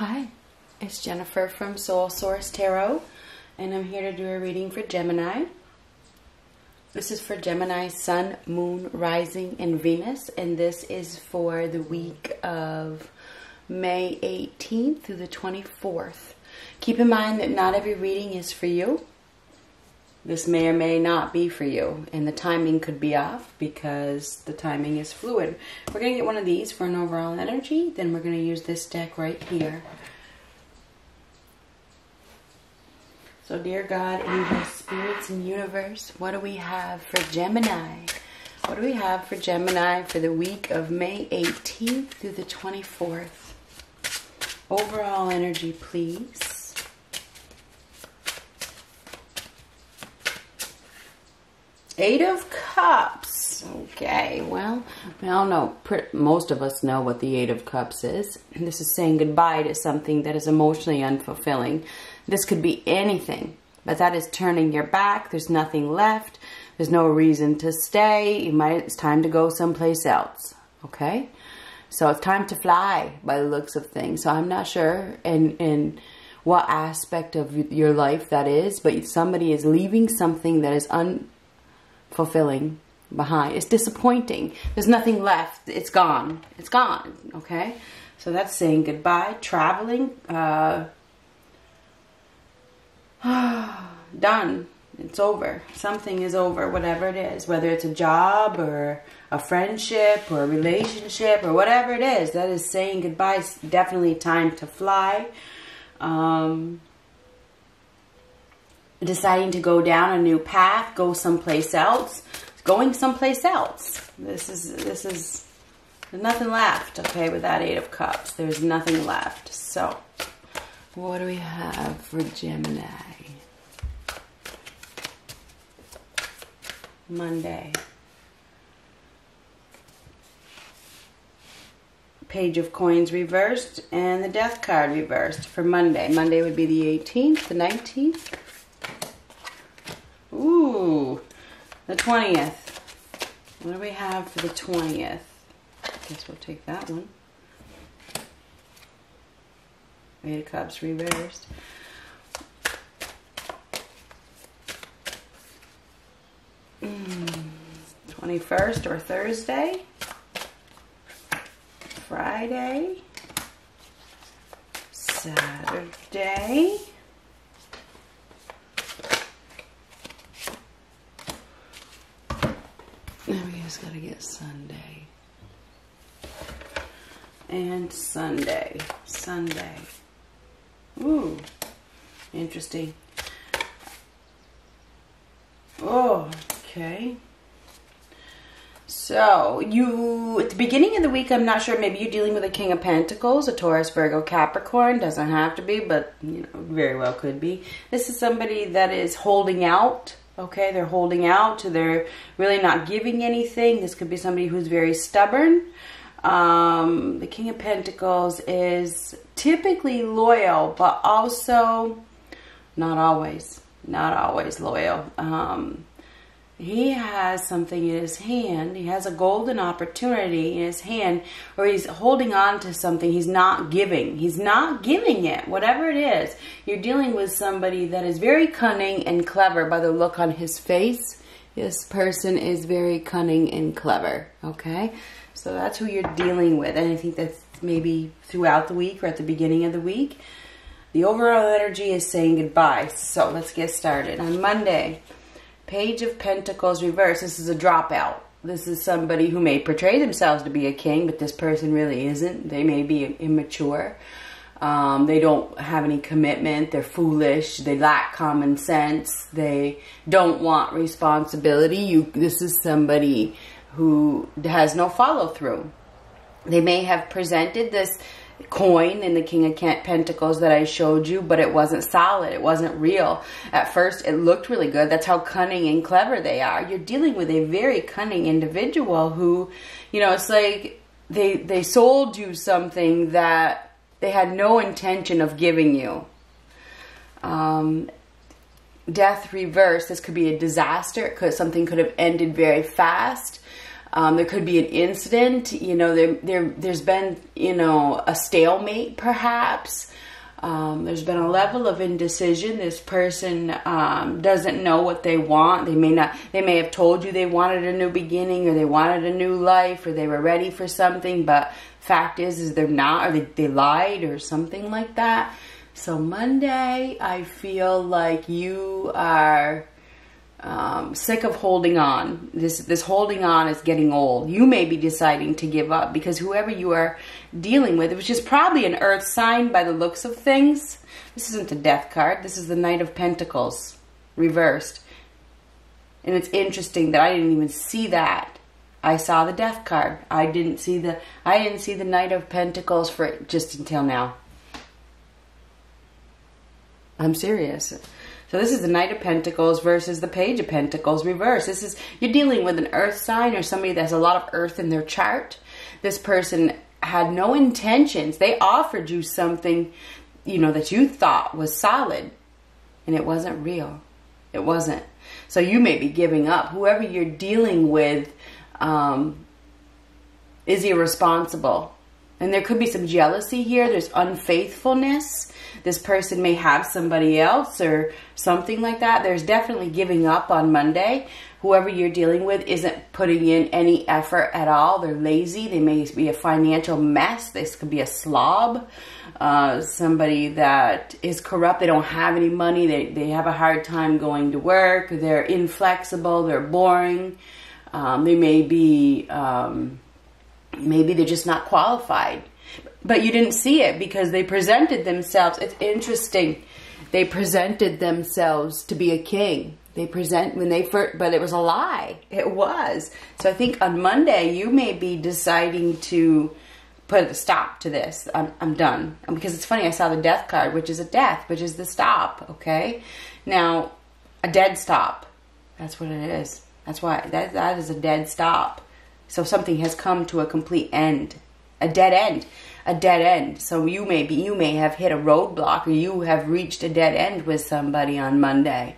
Hi, it's Jennifer from Soul Source Tarot, and I'm here to do a reading for Gemini. This is for Gemini, Sun, Moon, Rising, and Venus, and this is for the week of May 18th through the 24th. Keep in mind that not every reading is for you. This may or may not be for you, and the timing could be off because the timing is fluid. We're going to get one of these for an overall energy, then we're going to use this deck right here. So dear God, angels, spirits, and universe, what do we have for Gemini? What do we have for Gemini for the week of May 18th through the 24th? Overall energy, please. Eight of Cups. Okay, well, we all know, most of us know what the Eight of Cups is. This is saying goodbye to something that is emotionally unfulfilling. This could be anything, but that is turning your back. There's nothing left. There's no reason to stay. It's time to go someplace else, okay? So it's time to fly by the looks of things. So I'm not sure and what aspect of your life that is, but somebody is leaving something that is unfulfilling behind. It's disappointing. There's nothing left. It's gone. It's gone. Okay. So that's saying goodbye. Traveling. Done. It's over. Something is over. Whatever it is. Whether it's a job or a friendship or a relationship or whatever it is. That is saying goodbye. It's definitely time to fly. Deciding to go down a new path, go someplace else, going someplace else. This is there's nothing left, okay, with that Eight of Cups. There's nothing left. So, what do we have for Gemini? Monday. Page of Coins reversed and the Death card reversed for Monday. Monday would be the 18th, the 19th. Ooh, the 20th. What do we have for the 20th? I guess we'll take that one. Eight of Cups reversed. Mm, 21st or Thursday. Friday. Saturday. Just gotta get Sunday and Sunday. Ooh, interesting. Oh, okay. So you, at the beginning of the week, I'm not sure, maybe you're dealing with a King of Pentacles, a Taurus, Virgo, Capricorn. Doesn't have to be, but you know, very well could be. This is somebody that is holding out. Okay, they're holding out. They're really not giving anything. This could be somebody who's very stubborn. The King of Pentacles is typically loyal, but also not always. Not always loyal. He has something in his hand. He has a golden opportunity in his hand, or he's holding on to something. He's not giving. He's not giving it. Whatever it is, you're dealing with somebody that is very cunning and clever. By the look on his face, this person is very cunning and clever. Okay, so that's who you're dealing with, and I think that's maybe throughout the week or at the beginning of the week. The overall energy is saying goodbye. So let's get started on Monday. Page of Pentacles reversed. This is a dropout. This is somebody who may portray themselves to be a king, but this person really isn't. They may be immature. They don't have any commitment. They're foolish. They lack common sense. They don't want responsibility. This is somebody who has no follow through. They may have presented this coin in the King of Pentacles that I showed you, but it wasn't solid. It wasn't real. At first, it looked really good. That's how cunning and clever they are. You're dealing with a very cunning individual who, you know, it's like they sold you something that they had no intention of giving you. Death reversed. This could be a disaster. Something could have ended very fast. There could be an incident, you know, there's been, you know, a stalemate perhaps. There's been a level of indecision. This person doesn't know what they want. They may have told you they wanted a new beginning, or they wanted a new life, or they were ready for something, but fact is they're not, or they lied or something like that. So Monday, I feel like you are sick of holding on. This holding on is getting old. You may be deciding to give up, because whoever you are dealing with, which is probably an earth sign by the looks of things. This isn't the death card. This is the Knight of Pentacles reversed. And it's interesting that I didn't even see that. I saw the death card. I didn't see the Knight of Pentacles for just until now. I'm serious. So this is the Knight of Pentacles versus the Page of Pentacles reverse. This is, you're dealing with an earth sign or somebody that has a lot of earth in their chart. This person had no intentions. They offered you something, you know, that you thought was solid, and it wasn't real. It wasn't. So you may be giving up. Whoever you're dealing with is irresponsible. And there could be some jealousy here. There's unfaithfulness. This person may have somebody else or something like that. There's definitely giving up on Monday. Whoever you're dealing with isn't putting in any effort at all. They're lazy. They may be a financial mess. This could be a slob. Somebody that is corrupt. They don't have any money. They have a hard time going to work. They're inflexible. They're boring. They may be... maybe they're just not qualified, but you didn't see it because they presented themselves. It's interesting. They presented themselves to be a king. They present when they first, but it was a lie. It was. So I think on Monday, you may be deciding to put a stop to this. I'm done. Because it's funny. I saw the death card, which is a death, which is the stop. Okay. Now a dead stop. That's what it is. That's why that is a dead stop. So something has come to a complete end, a dead end, a dead end. So you may have hit a roadblock, or you have reached a dead end with somebody on Monday.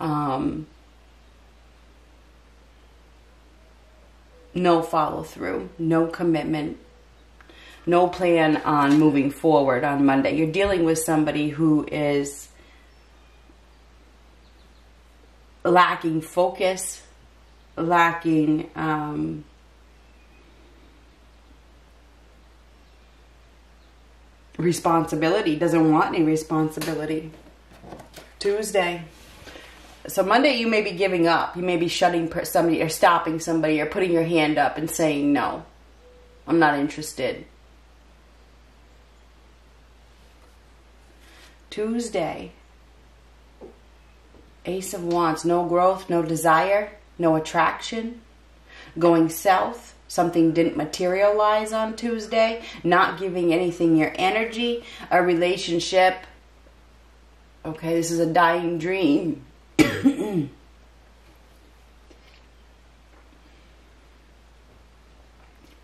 No follow through, no commitment, no plan on moving forward on Monday. You're dealing with somebody who is lacking focus, lacking, responsibility, doesn't want any responsibility. Tuesday. So Monday you may be giving up. You may be shutting somebody or stopping somebody or putting your hand up and saying, no, I'm not interested. Tuesday. Ace of Wands. No growth, no desire, no attraction. Going south. Something didn't materialize on Tuesday. Not giving anything your energy. A relationship. Okay, this is a dying dream. The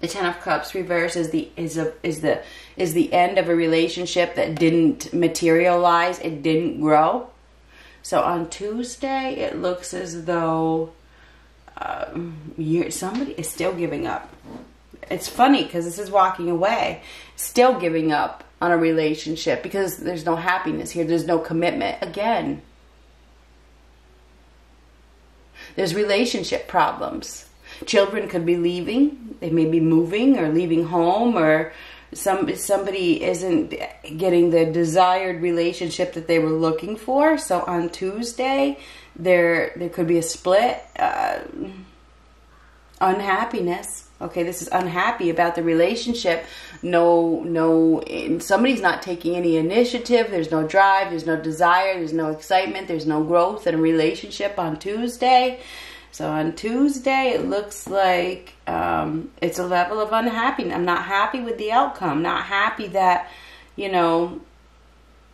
Ten of Cups reverse is the end of a relationship that didn't materialize. It didn't grow. So on Tuesday, it looks as though somebody is still giving up. It's funny because this is walking away, still giving up on a relationship because there's no happiness here. There's no commitment. Again, there's relationship problems. Children could be leaving. They may be moving or leaving home, or somebody isn't getting the desired relationship that they were looking for. So on Tuesday, there could be a split, unhappiness. Okay, this is unhappy about the relationship. No, somebody's not taking any initiative. There's no drive. There's no desire. There's no excitement. There's no growth in a relationship on Tuesday. So on Tuesday, it looks like it's a level of unhappiness. I'm not happy with the outcome. Not happy that, you know,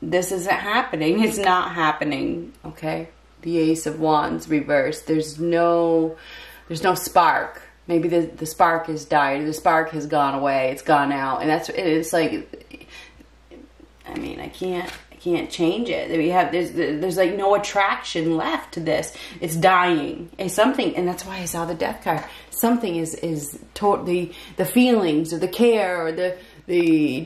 this isn't happening. It's not happening. Okay. The Ace of Wands reversed. There's no spark. Maybe the spark has died. The spark has gone away. It's gone out. And that's, it's like, I mean, I can't can't change it. We have there's like no attraction left to this. It's dying. It's something, and that's why I saw the death card. Something is totally the feelings or the care or the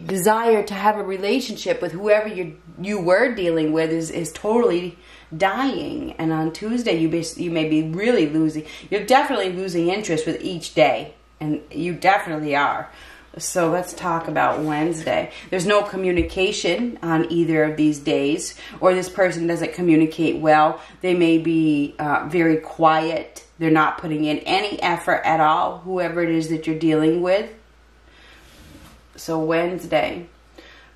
desire to have a relationship with whoever you were dealing with is totally dying. And on Tuesday you may be really losing. You're definitely losing interest with each day, and you definitely are. So let's talk about Wednesday. There's no communication on either of these days, or this person doesn't communicate well. They may be very quiet. They're not putting in any effort at all, whoever it is that you're dealing with. So Wednesday.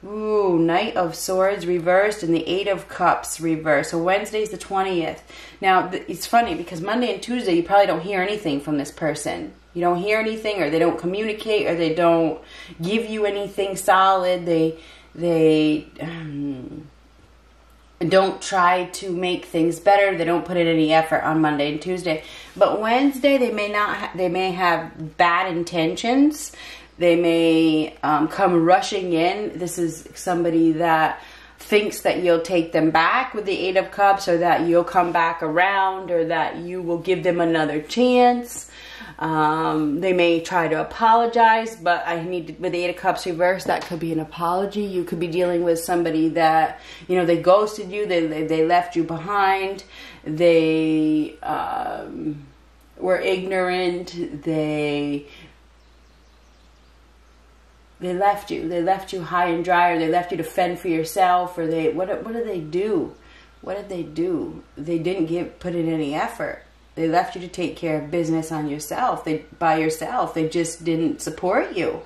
Ooh, Knight of Swords reversed and the Eight of Cups reversed. So Wednesday's the 20th. Now, it's funny because Monday and Tuesday, you probably don't hear anything from this person. You don't hear anything, or they don't communicate, or they don't give you anything solid. They don't try to make things better. They don't put in any effort on Monday and Tuesday. But Wednesday, they may have bad intentions. They may come rushing in. This is somebody that thinks that you'll take them back with the Eight of Cups, or that you'll come back around, or that you will give them another chance. They may try to apologize, but with the Eight of Cups reversed, that could be an apology. You could be dealing with somebody that, you know, they ghosted you, they left you behind, they were ignorant, they left you. They left you high and dry, or they left you to fend for yourself, or what did they do? What did they do? They didn't put in any effort. They left you to take care of business on yourself. They just didn't support you.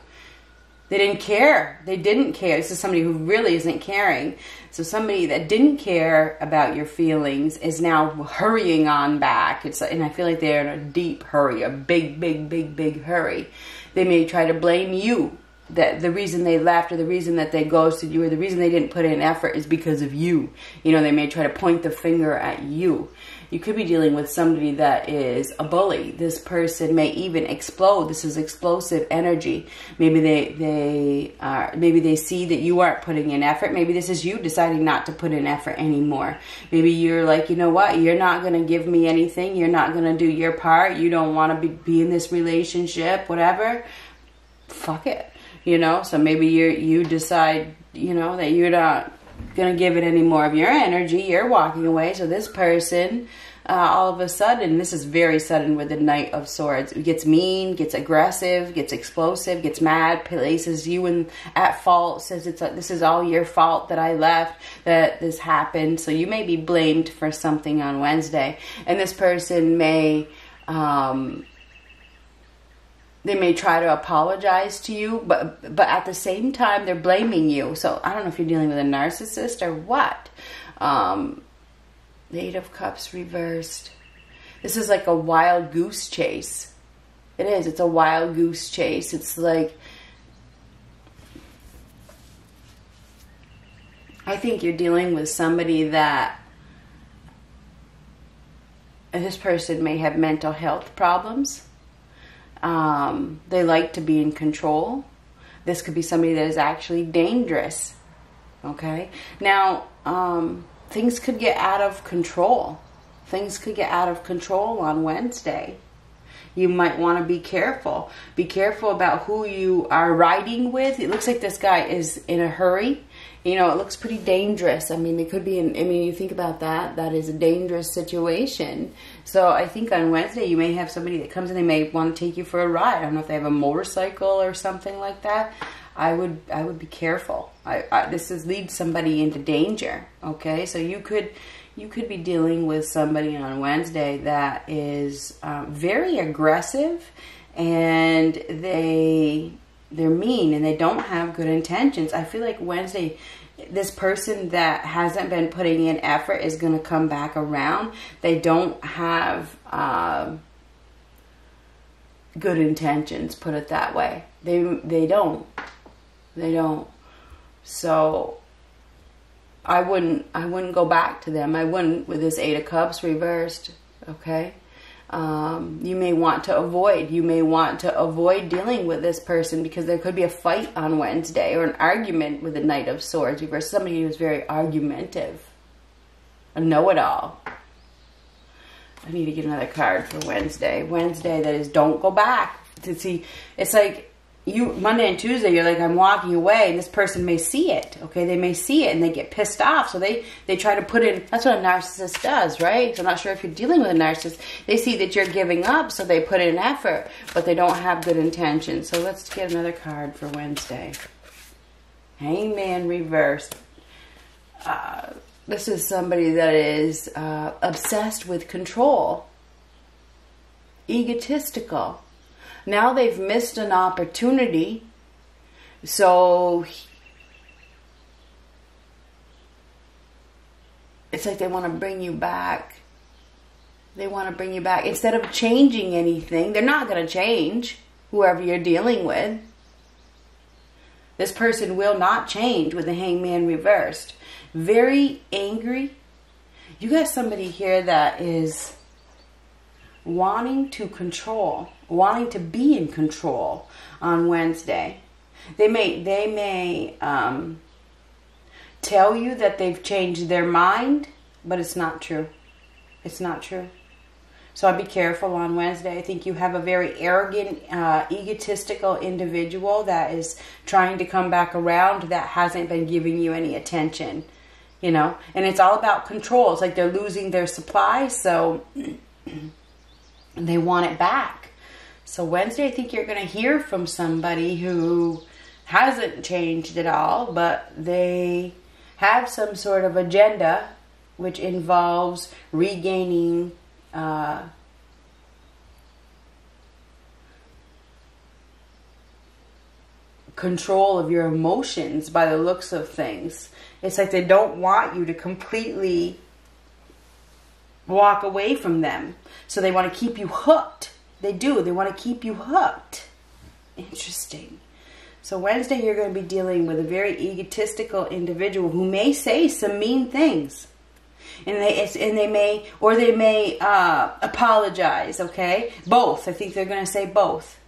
They didn't care. They didn't care. This is somebody who really isn't caring. So somebody that didn't care about your feelings is now hurrying on back. And I feel like they're in a deep hurry, a big, big, big, big hurry. They may try to blame you. That the reason they left, or the reason that they ghosted you, or the reason they didn't put in effort is because of you. You know, they may try to point the finger at you. You could be dealing with somebody that is a bully. This person may even explode. This is explosive energy. Maybe they see that you aren't putting in effort. Maybe this is you deciding not to put in effort anymore. Maybe you're like, you know what? You're not going to give me anything. You're not going to do your part. You don't want to be in this relationship, whatever. Fuck it. You know, so maybe you decide, you know, that you're not going to give it any more of your energy. You're walking away. So this person, all of a sudden, this is very sudden with the Knight of Swords. It gets mean, gets aggressive, gets explosive, gets mad, places you at fault, says this is all your fault that I left, that this happened. So you may be blamed for something on Wednesday. And this person may... They may try to apologize to you, but at the same time, they're blaming you. So I don't know if you're dealing with a narcissist or what. The Eight of Cups reversed. This is like a wild goose chase. It is. It's a wild goose chase. It's like... I think you're dealing with somebody that... This person may have mental health problems. They like to be in control. This could be somebody that is actually dangerous. Okay. Now, things could get out of control. Things could get out of control on Wednesday. You might want to be careful. Be careful about who you are riding with. It looks like this guy is in a hurry. You know, it looks pretty dangerous. I mean, it could be, you think about that. That is a dangerous situation. So I think on Wednesday, you may have somebody that comes and they may want to take you for a ride. I don't know if they have a motorcycle or something like that. I would be careful. This leads somebody into danger. Okay. So you could be dealing with somebody on Wednesday that is very aggressive, and they're mean, and they don't have good intentions. I feel like Wednesday, this person that hasn't been putting in effort is going to come back around. They don't have good intentions, put it that way. They don't. So I wouldn't go back to them. I wouldn't with this Eight of Cups reversed. Okay. You may want to avoid. You may want to avoid dealing with this person because there could be a fight on Wednesday or an argument with the Knight of Swords. You've got somebody who's very argumentative, a know-it-all. I need to get another card for Wednesday. Wednesday, that is, don't go back to see. It's like you Monday and Tuesday, you're like, I'm walking away, and this person may see it. Okay, they may see it and they get pissed off. So they try to put in, that's what a narcissist does, right? So I'm not sure if you're dealing with a narcissist. They see that you're giving up, so they put in effort, but they don't have good intentions. So let's get another card for Wednesday. Hangman reversed. This is somebody that is obsessed with control, egotistical. Now they've missed an opportunity, so it's like they want to bring you back. They want to bring you back. Instead of changing anything, they're not going to change whoever you're dealing with. This person will not change with the Hangman reversed. Very angry. You got somebody here that is wanting to control, wanting to be in control on Wednesday. They may tell you that they've changed their mind, but it's not true. It's not true. So I'd be careful on Wednesday. I think you have a very arrogant, egotistical individual that is trying to come back around that hasn't been giving you any attention, you know? And it's all about control. It's like they're losing their supply, so they want it back. So Wednesday, I think you're going to hear from somebody who hasn't changed at all, but they have some sort of agenda, which involves regaining control of your emotions by the looks of things. It's like they don't want you to completely walk away from them. So they want to keep you hooked. They do. They want to keep you hooked. Interesting. So Wednesday, you're going to be dealing with a very egotistical individual who may say some mean things. And they may apologize, okay? Both. I think they're going to say both,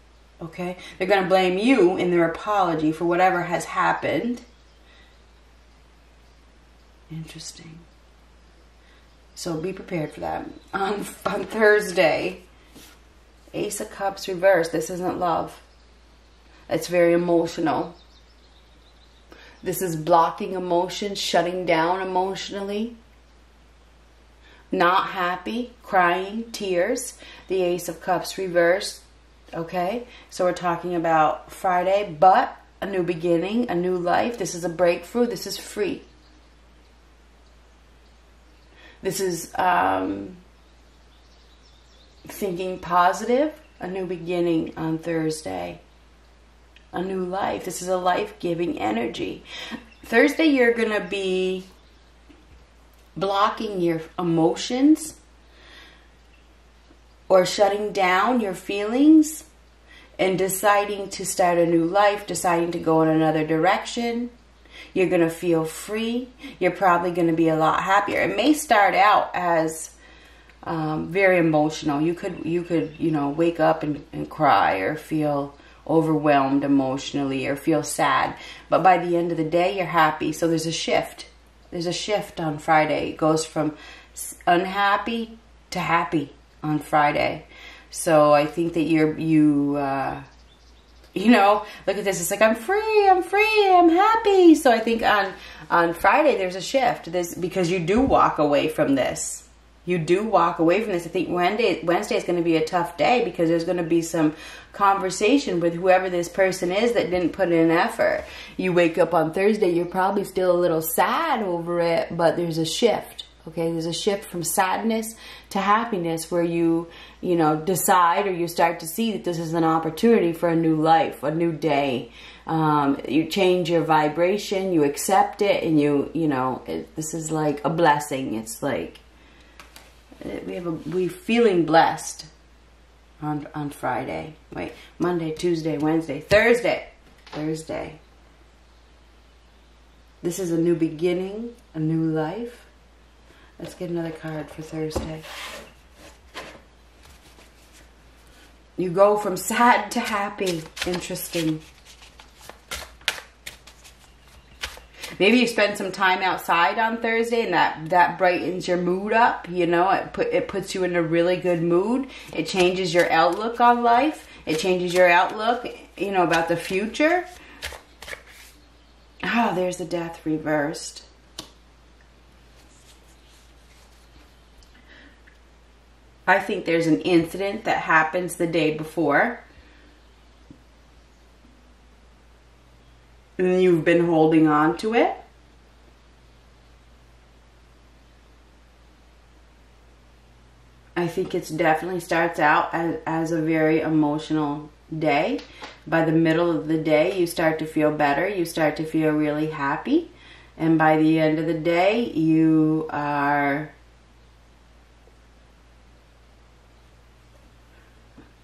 okay? They're going to blame you in their apology for whatever has happened. Interesting. So be prepared for that. On Thursday, Ace of Cups reversed. This isn't love. It's very emotional. This is blocking emotions, shutting down emotionally. Not happy, crying, tears. The Ace of Cups reversed. Okay, so we're talking about Friday, but a new beginning, a new life. This is a breakthrough. This is free. This is thinking positive, a new beginning on Thursday, a new life. This is a life-giving energy. Thursday, you're going to be blocking your emotions or shutting down your feelings and deciding to start a new life, deciding to go in another direction. You're going to feel free. You're probably going to be a lot happier. It may start out as very emotional. You could you know, wake up and cry or feel overwhelmed emotionally or feel sad. But by the end of the day, you're happy. So there's a shift. There's a shift on Friday. It goes from unhappy to happy on Friday. So I think that you know, look at this. It's like, I'm free, I'm free, I'm happy. So I think on Friday, there's a shift. There's, because you do walk away from this. You do walk away from this. I think Wednesday is going to be a tough day because there's going to be some conversation with whoever this person is that didn't put in effort. You wake up on Thursday, you're probably still a little sad over it, but there's a shift. Okay, there's a shift from sadness to happiness where you know, decide or you start to see that this is an opportunity for a new life, a new day. You change your vibration, you accept it, and you know, this is like a blessing. It's like we're feeling blessed on Friday. Wait, Monday, Tuesday, Wednesday, Thursday. Thursday. This is a new beginning, a new life. Let's get another card for Thursday. You go from sad to happy. Interesting. Maybe you spend some time outside on Thursday, and that brightens your mood up. You know, it puts you in a really good mood. It changes your outlook on life. It changes your outlook, you know, about the future. Ah, oh, there's the death reversed. I think there's an incident that happens the day before, and you've been holding on to it. I think it definitely starts out as a very emotional day. By the middle of the day, you start to feel better. You start to feel really happy. And by the end of the day, you are...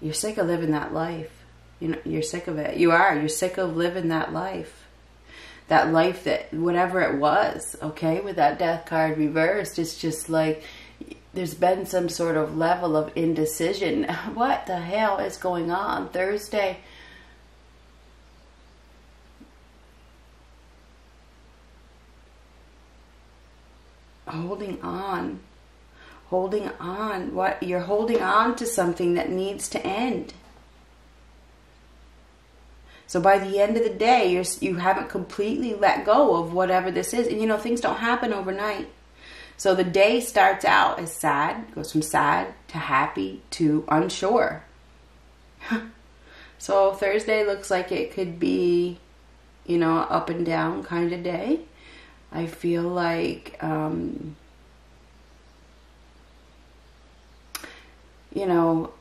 you're sick of living that life. You know, you're sick of it. You are. You're sick of living that life. That life that, whatever it was, okay? With that death card reversed, it's just like... there's been some sort of level of indecision. What the hell is going on Thursday? Holding on. Holding on. What? You're holding on to something that needs to end. So by the end of the day, you haven't completely let go of whatever this is. And you know, things don't happen overnight. So the day starts out as sad, goes from sad to happy to unsure. So Thursday looks like it could be, you know, up and down kind of day. I feel like, you know,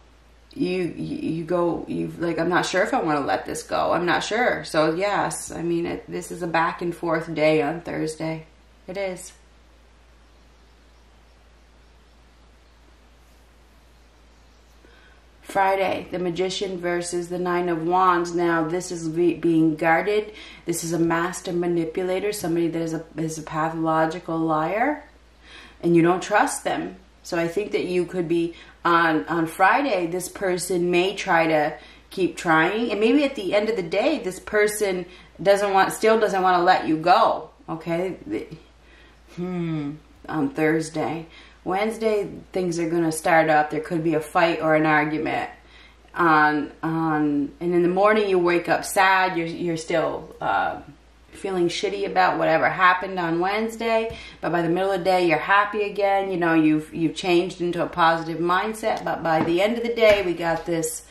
you go, like, I'm not sure if I want to let this go. I'm not sure. So yes, I mean, this is a back and forth day on Thursday. It is. Friday, the Magician versus the Nine of Wands. Now, this is being guarded. This is a master manipulator, somebody that is a pathological liar, and you don't trust them. So I think that you could be on Friday, this person may try to keep trying, and maybe at the end of the day, this person still doesn't want to let you go. Okay, on Thursday. Wednesday, things are going to start up. There could be a fight or an argument. And in the morning, you wake up sad. You're still feeling shitty about whatever happened on Wednesday. But by the middle of the day, you're happy again. You know, you've changed into a positive mindset. But by the end of the day, we got this,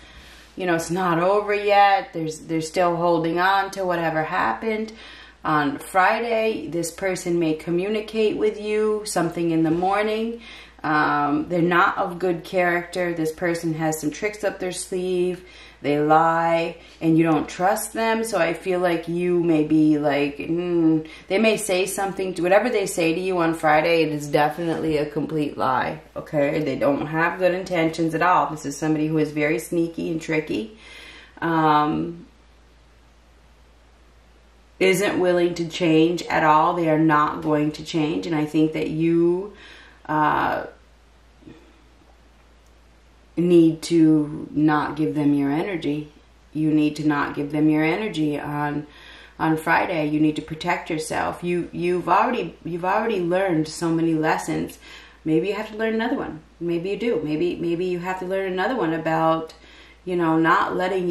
you know, it's not over yet. They're still holding on to whatever happened. On Friday, this person may communicate with you something in the morning. They're not of good character. This person has some tricks up their sleeve. They lie, and you don't trust them. So I feel like you may be like, they may say something. Whatever they say to you on Friday, it is definitely a complete lie. Okay, they don't have good intentions at all. This is somebody who is very sneaky and tricky. Isn't willing to change at all. They are not going to change. And I think that you need to not give them your energy. You need to not give them your energy on Friday. You need to protect yourself. You've already learned so many lessons. Maybe you have to learn another one. Maybe you do. Maybe you have to learn another one about, you know, not letting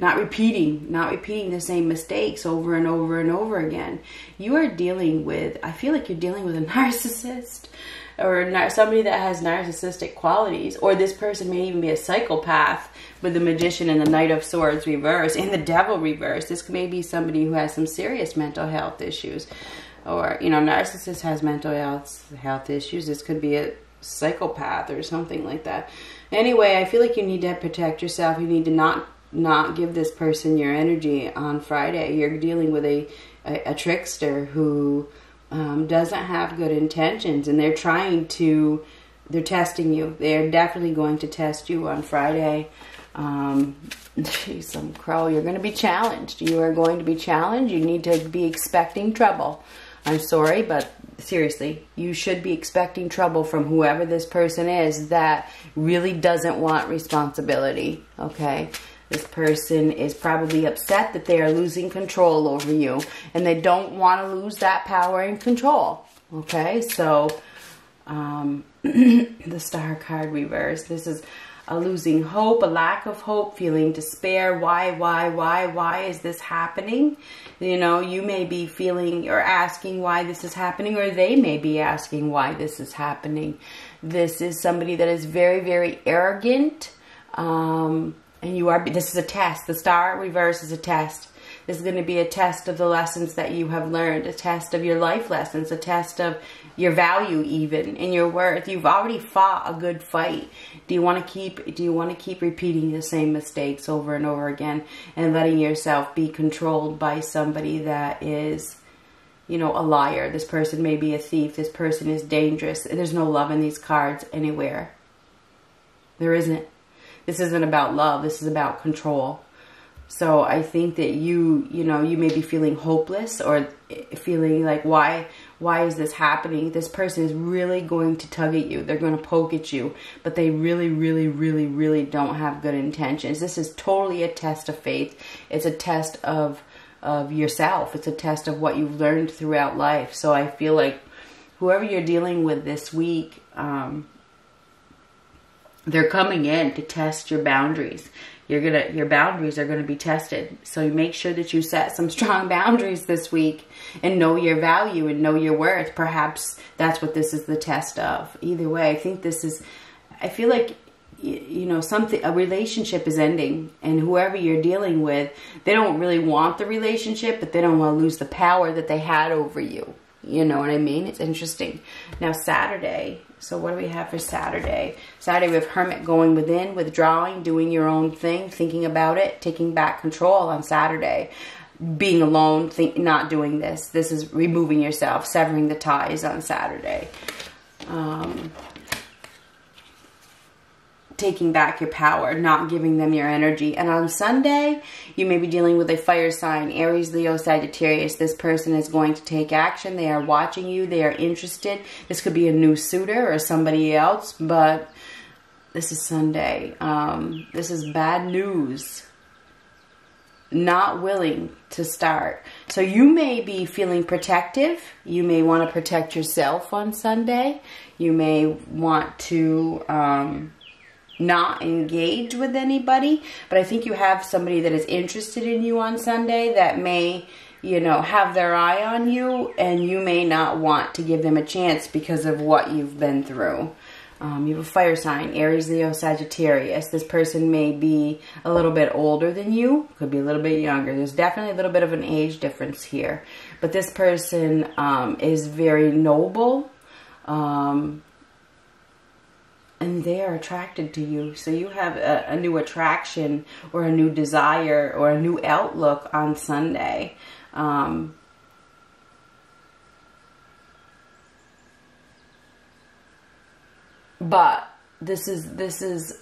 not repeating the same mistakes over and over and over again. You are dealing with, I feel like you're dealing with a narcissist or somebody that has narcissistic qualities, or this person may even be a psychopath with the Magician and the Knight of Swords reverse and the Devil reverse. This may be somebody who has some serious mental health issues, or, you know, narcissist has mental health issues. This could be a psychopath or something like that. Anyway, I feel like you need to protect yourself. You need to not give this person your energy on Friday. You're dealing with a trickster who doesn't have good intentions, and they're testing you. They're definitely going to test you on Friday. Geez, some crow. You're going to be challenged. You are going to be challenged. You need to be expecting trouble. I'm sorry, but seriously, you should be expecting trouble from whoever this person is that really doesn't want responsibility, okay? This person is probably upset that they are losing control over you, and they don't want to lose that power and control, okay? So, the star card reversed. This is a losing hope, a lack of hope, feeling despair. Why is this happening? You know, you may be feeling or asking why this is happening, or they may be asking why this is happening. This is somebody that is very, very arrogant. And you are, this is a test. The star reverse is a test. This is going to be a test of the lessons that you have learned, a test of your life lessons, a test of your value even and your worth. You've already fought a good fight. Do you want to keep repeating the same mistakes over and over again and letting yourself be controlled by somebody that is, you know, a liar? This person may be a thief. This person is dangerous. There's no love in these cards anywhere. There isn't. This isn't about love. This is about control. So I think that you know, you may be feeling hopeless or feeling like, why is this happening? This person is really going to tug at you. They're going to poke at you, but they really, really, really, really don't have good intentions. This is totally a test of faith. It's a test of yourself. It's a test of what you've learned throughout life. So I feel like whoever you're dealing with this week, they're coming in to test your boundaries. Your boundaries are gonna be tested. So you make sure that you set some strong boundaries this week and know your value and know your worth. Perhaps that's what this is the test of. Either way, I think this is, I feel like, you know, something, a relationship is ending, and whoever you're dealing with, they don't really want the relationship, but they don't wanna lose the power that they had over you. You know what I mean? It's interesting. Now Saturday, so what do we have for Saturday? Saturday we have Hermit going within, withdrawing, doing your own thing, thinking about it, taking back control on Saturday. Being alone, not doing this. This is removing yourself, severing the ties on Saturday. Taking back your power, not giving them your energy. And on Sunday, you may be dealing with a fire sign, Aries, Leo, Sagittarius. This person is going to take action. They are watching you. They are interested. This could be a new suitor or somebody else, but this is Sunday. This is bad news. Not willing to start. So you may be feeling protective. You may want to protect yourself on Sunday. You may want to not engage with anybody, but I think you have somebody that is interested in you on Sunday that may, you know, have their eye on you, and you may not want to give them a chance because of what you've been through. You have a fire sign, Aries, Leo, Sagittarius. This person may be a little bit older than you, could be a little bit younger. There's definitely a little bit of an age difference here, but this person is very noble, and they are attracted to you. So you have a new attraction or a new desire or a new outlook on Sunday. But this is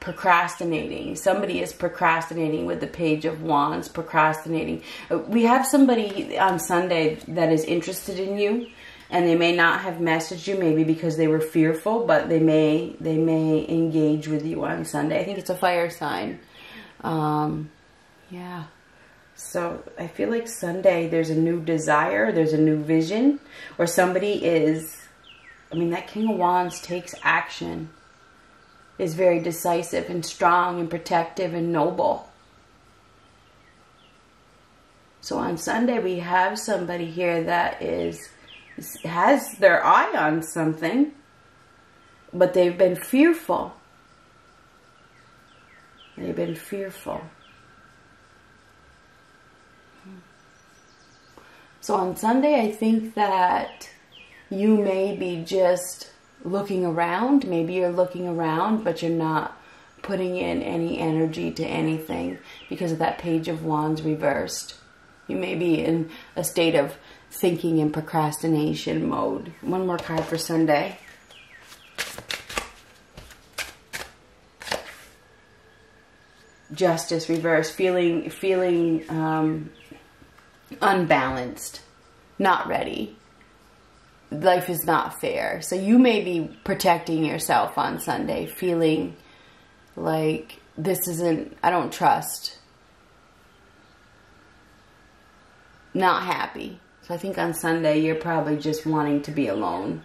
procrastinating. Somebody is procrastinating with the Page of Wands, procrastinating. We have somebody on Sunday that is interested in you, and they may not have messaged you, maybe because they were fearful, but they may engage with you on Sunday. I think it's a fire sign. Yeah. So I feel like Sunday there's a new desire, there's a new vision, or somebody is, I mean, that King of Wands takes action, is very decisive and strong and protective and noble. So on Sunday we have somebody here that is, has their eye on something, but they've been fearful. They've been fearful. So on Sunday, I think that you may be just looking around. Maybe you're looking around, but you're not putting in any energy to anything because of that Page of Wands reversed. You may be in a state of thinking and procrastination mode. One more card for Sunday. Justice reverse, feeling unbalanced, not ready. life is not fair. So you may be protecting yourself on Sunday, feeling like this isn't, I don't trust. Not happy. So I think on Sunday, you're probably just wanting to be alone.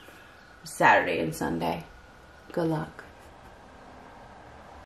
Saturday and Sunday. Good luck.